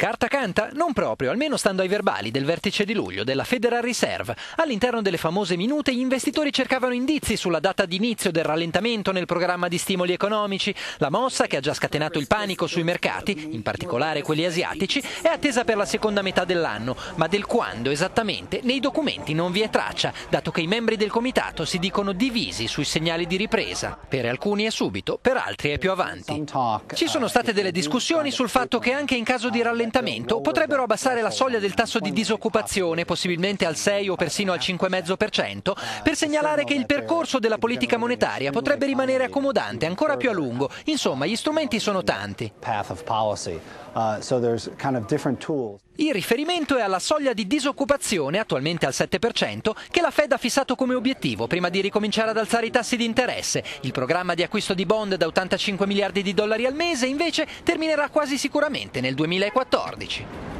Carta canta? Non proprio, almeno stando ai verbali del vertice di luglio della Federal Reserve. All'interno delle famose minute gli investitori cercavano indizi sulla data di inizio del rallentamento nel programma di stimoli economici. La mossa, che ha già scatenato il panico sui mercati, in particolare quelli asiatici, è attesa per la seconda metà dell'anno, ma del quando esattamente nei documenti non vi è traccia, dato che i membri del comitato si dicono divisi sui segnali di ripresa. Per alcuni è subito, per altri è più avanti. Ci sono state delle discussioni sul fatto che anche in caso di rallentamento potrebbero abbassare la soglia del tasso di disoccupazione, possibilmente al 6 o persino al 5,5%, per segnalare che il percorso della politica monetaria potrebbe rimanere accomodante ancora più a lungo. Insomma, gli strumenti sono tanti. Il riferimento è alla soglia di disoccupazione, attualmente al 7%, che la Fed ha fissato come obiettivo prima di ricominciare ad alzare i tassi di interesse. Il programma di acquisto di bond da 85 miliardi di dollari al mese, invece, terminerà quasi sicuramente nel 2014.